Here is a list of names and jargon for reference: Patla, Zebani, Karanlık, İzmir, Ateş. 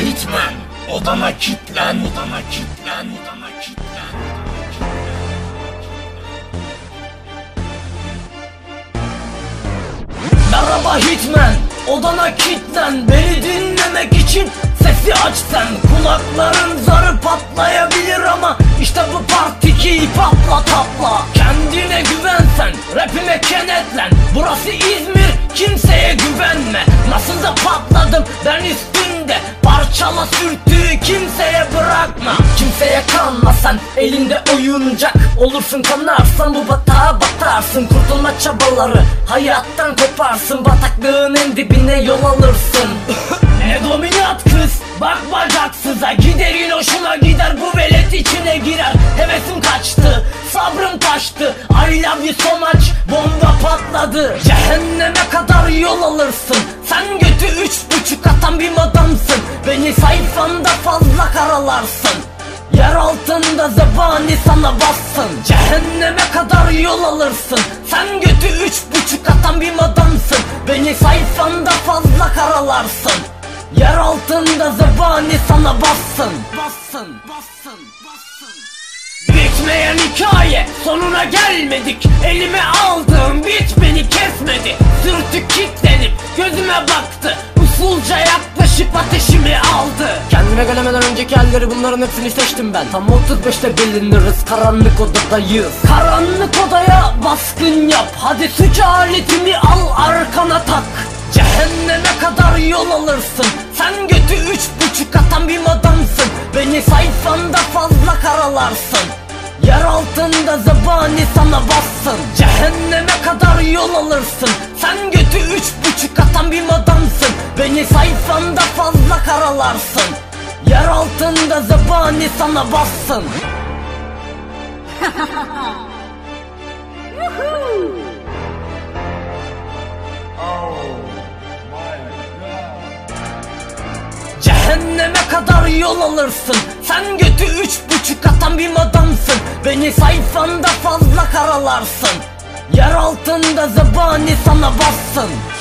gitme. Odana kilitlen, odana kilitlen, odana kilitlen. Merhaba Hitman, odana kilitlen. Beni dinlemek için sesi aç sen. Kulakların zarı patlayabilir ama işte bu part 2'yi patla tapla. Kendine güven sen, rapime kenetlen. Burası İzmir, kimseye güvenme. Nasıl da patladım ben üstünde. Parçala sürtüğü kimseye bırakma. Kimseye kanma sen, elinde oyuncak olursun. Kanarsan bu batağa batarsın. Kurtulma çabaları hayattan koparsın. Bataklığın en dibine yol alırsın. Ne dominat kız, bak bacaksıza. Giderin hoşuna gider, bu velet içine girer. Hevesim kaçtı, sabrım taştı. I love you so much, bomba patladı. Cehenneme kadar yol alırsın. Sen götü 3,5 atan bir adamsın. Beni sayfanda fazla karalarsın. Yer altında zebani sana bassın. Cehenneme kadar yol alırsın. Sen götü 3,5 atan bir adamsın. Beni sayfanda fazla karalarsın. Yer altında zebani sana bassın. Bassın, bassın, bassın. Bitmeyen hikaye, sonuna gelmedik. Elime aldığım bit beni kesmedi. Sürtü kilitlenip gözüme baktı. Usulca yaklaşıp ateşimi aldı. Kendime gelemeden önceki halleri, bunların hepsini seçtim ben. Tam 35'te biliniriz, karanlık odadayız. Karanlık odaya baskın yap. Hadi suç aletini al, arkana tak. Cehenneme kadar yol alırsın. Sen götü 3,5 atan bir adamsın. Beni sayfanda fazla karalarsın. Yer altında zebani sana bassın. Cehenneme kadar yol alırsın. Sen götü 3,5 atan bir adamsın. Beni sayfanda fazla karalarsın. Yer altında zebani sana bassın. Cehenneme kadar yol alırsın. Sen götü 3,5 atan bir adamsın. Beni sayfanda fazla karalarsın. Yer altında zebani sana bassın.